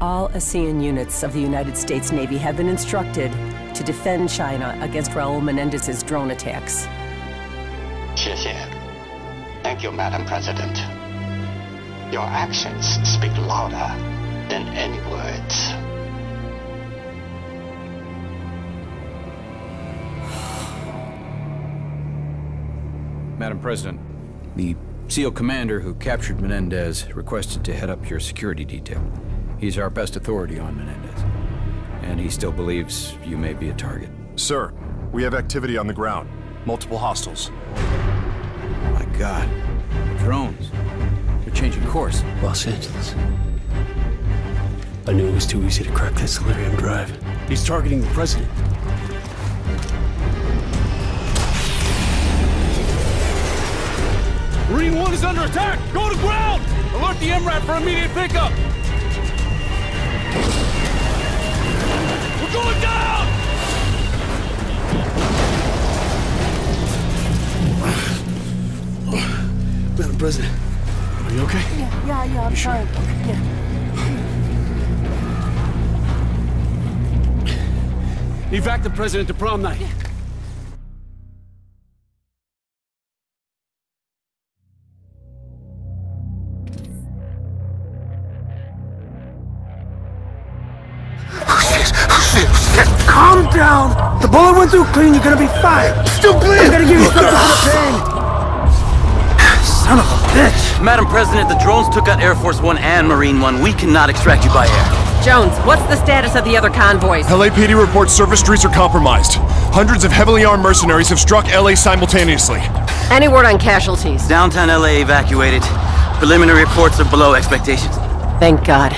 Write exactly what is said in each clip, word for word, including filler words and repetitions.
All ASEAN units of the United States Navy have been instructed to defend China against Raul Menendez's drone attacks. Thank you, Madam President. Your actions speak louder than any words. Madam President, the SEAL commander who captured Menendez requested to head up your security detail. He's our best authority on Menendez, and he still believes you may be a target. Sir, we have activity on the ground. Multiple hostiles. My God, the drones. They're changing course. Los Angeles. I knew it was too easy to crack that solarium drive. He's targeting the president. Marine One is under attack! Go to ground! Alert the M RAP for immediate pickup! We're going down! Oh, Madam President, are you okay? Yeah, yeah, yeah, I'm fine. Sure? Okay. Yeah. Evac the president to prom night. Yeah. Calm down! The bullet went through clean, you're gonna be fine! Still bleeding! I'm gonna give you something for the pain! Son of a bitch! Madam President, the drones took out Air Force One and Marine One. We cannot extract you by air. Jones, what's the status of the other convoys? L A P D reports surface streets are compromised. Hundreds of heavily armed mercenaries have struck L A simultaneously. Any word on casualties? Downtown L A evacuated. Preliminary reports are below expectations. Thank God.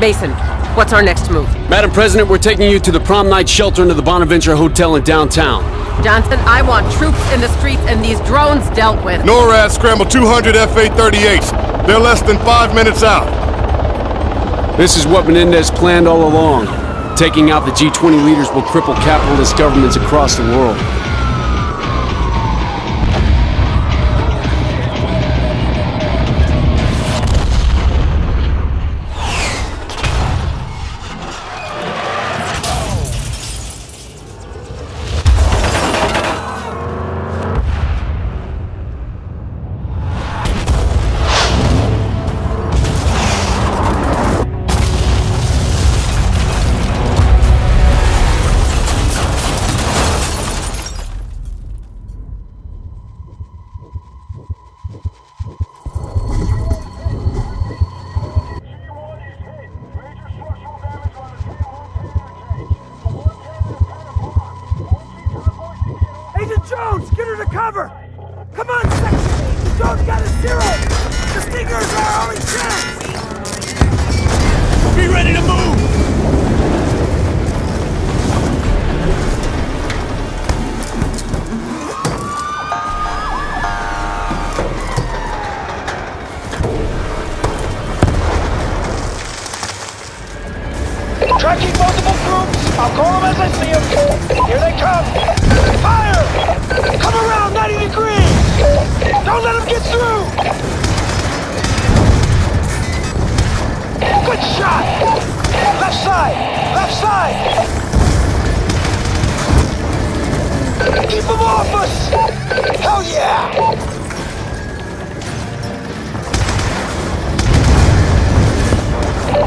Mason, what's our next move? Madam President, we're taking you to the prom night shelter under the Bonaventure Hotel in downtown. Johnson, I want troops in the streets and these drones dealt with. NORAD scrambled two hundred F A thirty-eights. They're less than five minutes out. This is what Menendez planned all along. Taking out the G twenty leaders will cripple capitalist governments across the world. Jones, get her to cover! Come on, Section! The drone's got a zero! The Stinger is our only chance! Be ready to move! Tracking multiple groups! I'll call them as I see them! Here they come! Fire! Come around ninety degrees! Don't let him get through! Good shot! Left side! Left side! Keep him off us! Hell yeah!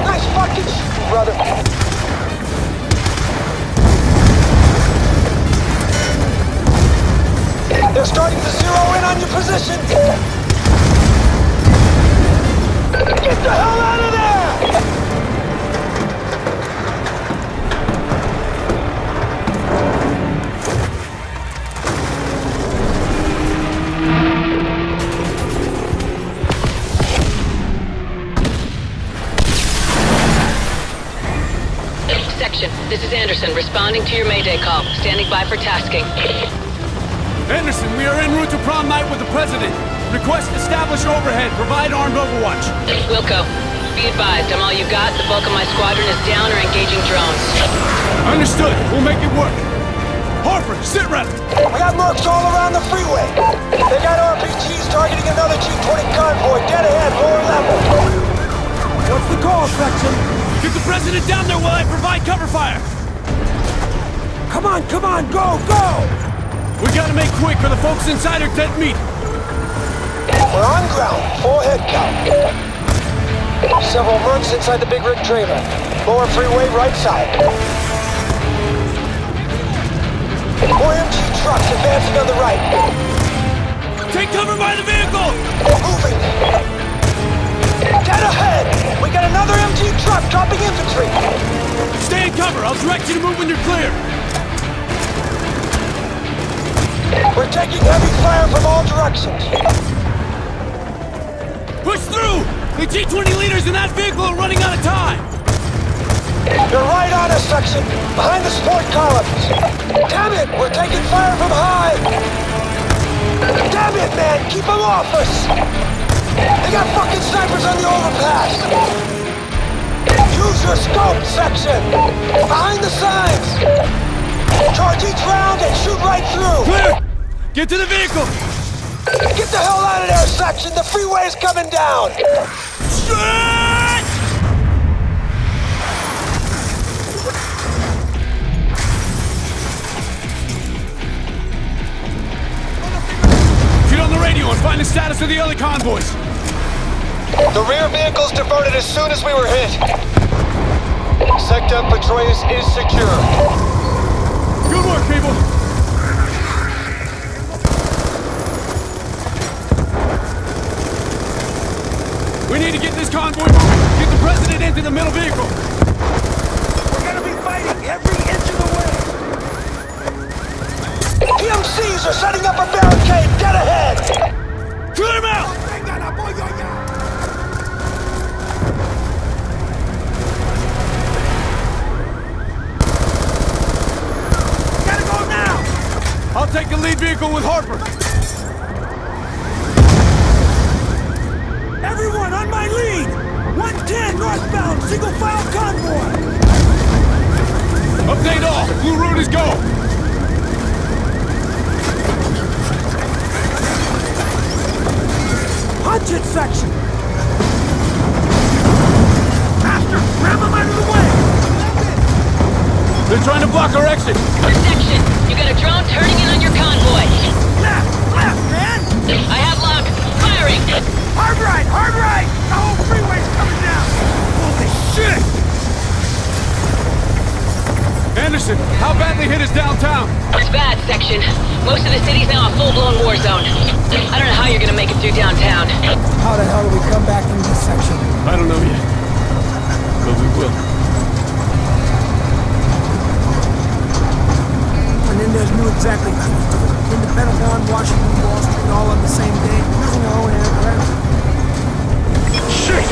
Nice fucking shit, brother! They're starting to zero in on your position! Get the hell out of there! Section, this is Anderson, responding to your Mayday call. Standing by for tasking. Anderson, we are en route to prom night with the president. Request establish overhead. Provide armed overwatch. Wilco, be advised, I'm all you got. The bulk of my squadron is down or engaging drones. Understood. We'll make it work. Harford, sit rep. We got mercs all around the freeway. They got R P Gs targeting another G twenty convoy. Dead ahead, lower level. What's the call, Section? Get the president down there while I provide cover fire! Come on, come on, go, go! We gotta make quick or the folks inside are dead meat! We're on ground, full head count. Several mercs inside the big rig trailer. Lower freeway, right side. More M G trucks advancing on the right. Take cover by the vehicle! We're moving! Dead ahead! We got another M G truck dropping infantry! Stay in cover, I'll direct you to move when you're clear! We're taking heavy fire from all directions! Push through! The G twenty leaders in that vehicle are running out of time! You're right on us, section! Behind the support columns! Damn it! We're taking fire from high! Damn it, man! Keep them off us! They got fucking snipers on the overpass! Use your scope, section! Behind the signs! Charge each round and shoot right through! Clear! Get to the vehicle! Get the hell out of there, section! The freeway is coming down! Shit! Get on the radio and find the status of the early convoys! The rear vehicles diverted as soon as we were hit! Sector Petraeus is secure. Good work, people! We need to get this convoy moving! Get the president into the middle vehicle! We're gonna be fighting every inch of the way! P M Cs are setting up a barricade! Dead ahead! Clear them out! Gotta go now! I'll take the lead vehicle with Harper! Everyone on my lead! one ten northbound, single file convoy! Update all! Blue route is go! Punch it, section! Faster! Grab them out of the way! They're trying to block our exit! Section, you got a drone turning in on your convoy! Left! Left, man! I have luck! Firing! Hard right! Hard right! The whole freeway's coming down! Holy shit! Anderson, how badly hit is downtown? It's bad, section. Most of the city's now a full-blown war zone. I don't know how you're gonna make it through downtown. How the hell do we come back from this section? I don't know yet. But we will. Menendez knew exactly. In the Pentagon, Washington, Wall Street, all on the same day. Losing our own aircraft. Shit!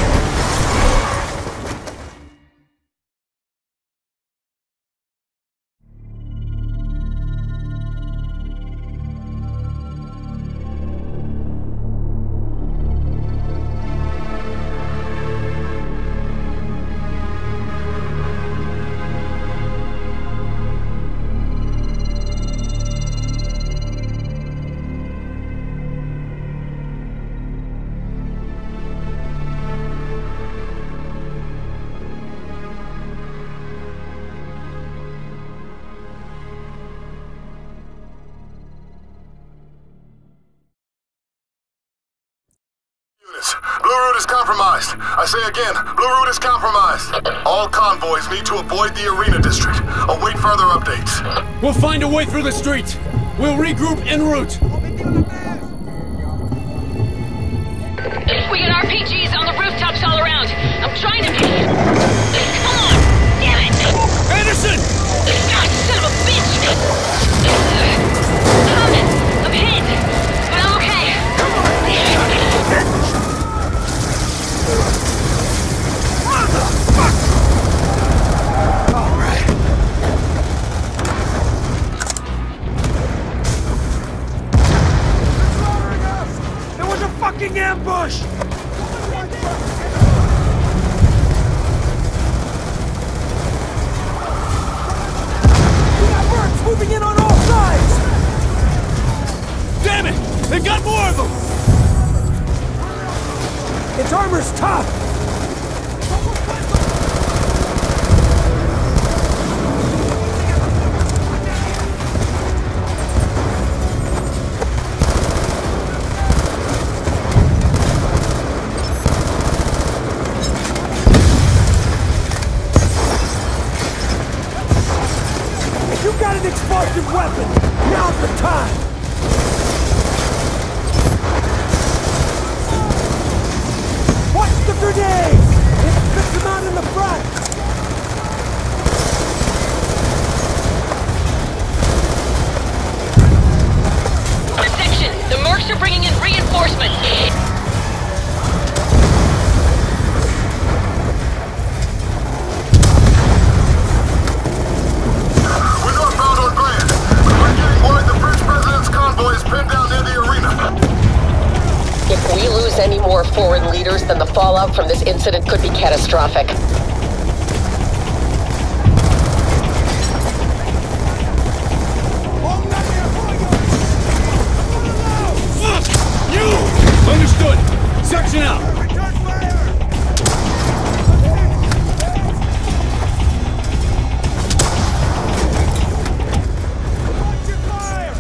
I say again, Blue Route is compromised. All convoys need to avoid the arena district. Await further updates. We'll find a way through the streets. We'll regroup en route. We got R P Gs on the rooftops all around. I'm trying to... Come on! Damn it! Anderson! God, son of a bitch! I'm hit, but I'm okay. Come on! Ambush! We got birds moving in on all sides! Damn it! They've got more of them! Its armor's tough! active weapons. Now's the time! Watch the grenades! It spits them out in the front! Section, the mercs are bringing in reinforcements! If we lose any more foreign leaders, then the fallout from this incident could be catastrophic. You! Understood! Section out! Return fire! Agents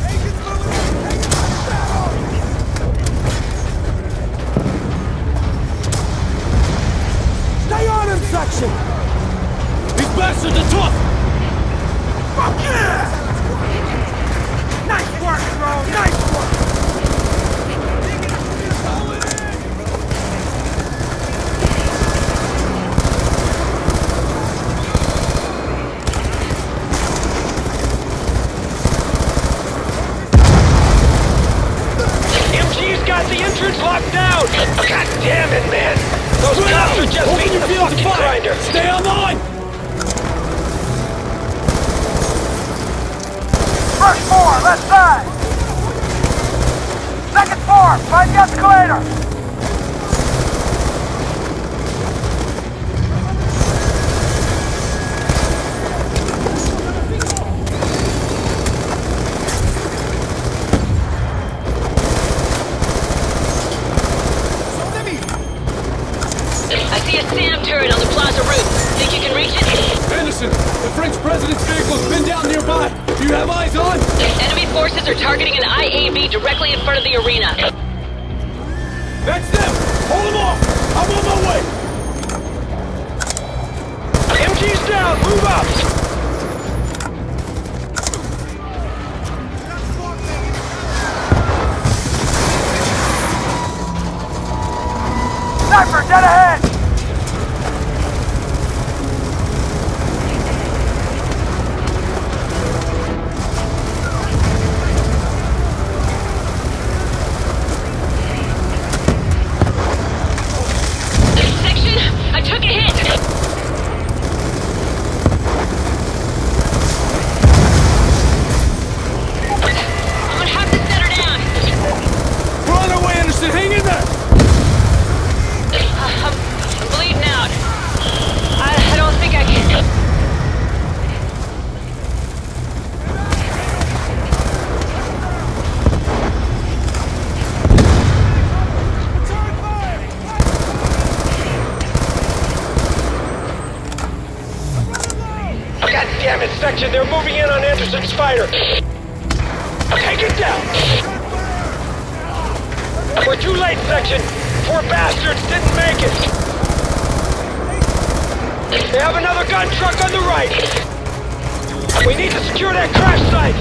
moving! Take it to battle! Section. These bastards are tough! Fuck yeah! Nice work, bro! Nice work! M G's got the entrance locked down! God damn it, man! Those We're cops out. Are just beating the fucking grinder! Stay online! First floor, left side! Second floor, find the escalator! They're moving in on Anderson's fighter. Take it down. We're too late, Section. Four bastards didn't make it. They have another gun truck on the right. We need to secure that crash site.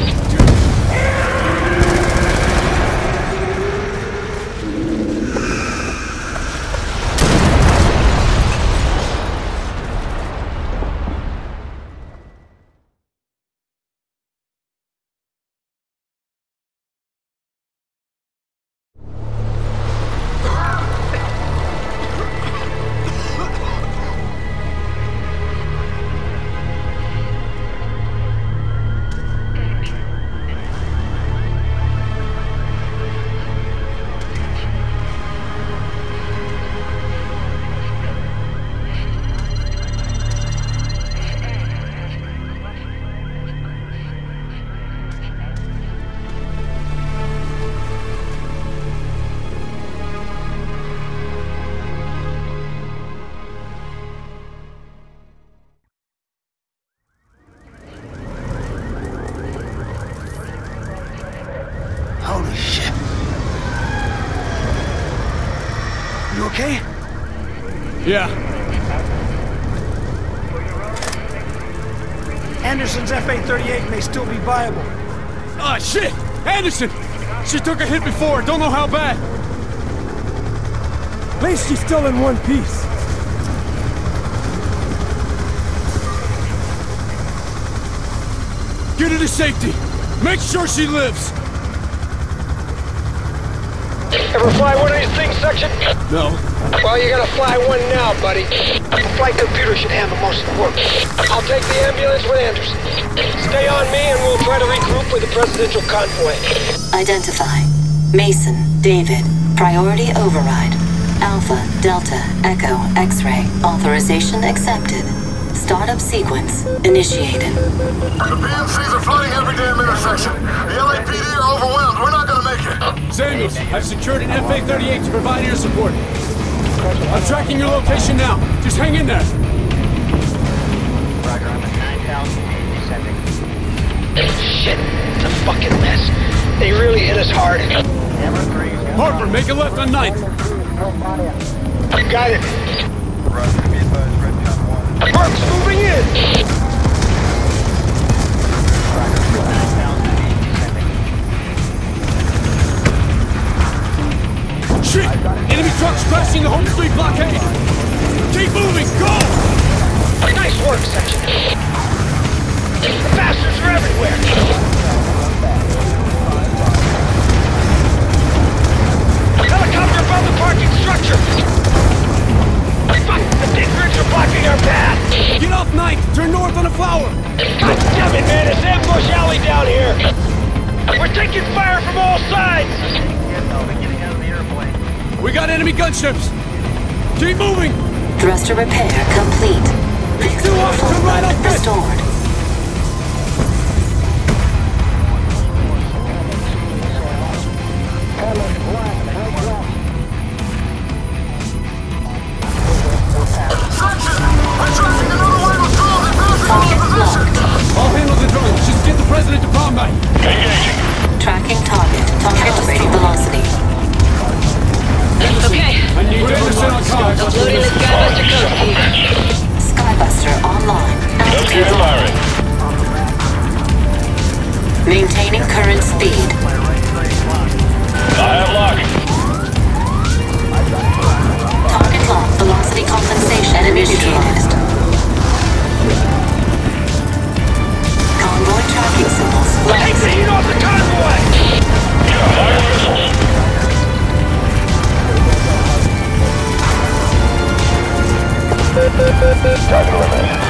Yeah. Anderson's F A thirty-eight may still be viable. Ah, uh, shit! Anderson! She took a hit before, don't know how bad. At least she's still in one piece. Get her to safety. Make sure she lives. Ever fly one of these things, Section? No. Well, you gotta fly one now, buddy. Your flight computer should handle most of the work. I'll take the ambulance with Anderson. Stay on me and we'll try to regroup with the presidential convoy. Identify. Mason, David, priority override. Alpha, Delta, Echo, X-ray. Authorization accepted. Startup sequence initiated. The P M Cs are flooding every damn intersection. The L A P D are overwhelmed. We're not gonna make it. Samuels, I've secured an F A thirty-eight to provide air support. I'm tracking your location now. Just hang in there. Roger, I'm at nine thousand feet descending. Shit, it's a fucking mess. They really hit us hard. Harper, make a left on ninth. You got it. Roger, be advised. Mark's moving in! Shit! Enemy trucks crashing the home street blockade! Keep moving! Go! Nice work, Section! The bastards are everywhere! Helicopter above the parking structure! Fuck! The big rigs are blocking our path! Get off ninth! Turn north on a flower! God damn it, man! It's ambush alley down here! We're taking fire from all sides! Yes, I'll be getting out of the airplane. We got enemy gunships! Keep moving! Thruster repair complete. Fix the water to right up restored. President to Bombay. Engaging. Tracking target. Calculating velocity. Okay. I need Anderson on card. Uploading the Skybuster code key. Skybuster online. Altitude firing. Maintaining current speed. I have locking. Target lock. Velocity compensation initiated. Convoy tracking symbols. Take the heat off the convoy! Fire missiles. Target eliminated.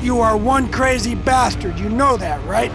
You are one crazy bastard, you know that, right?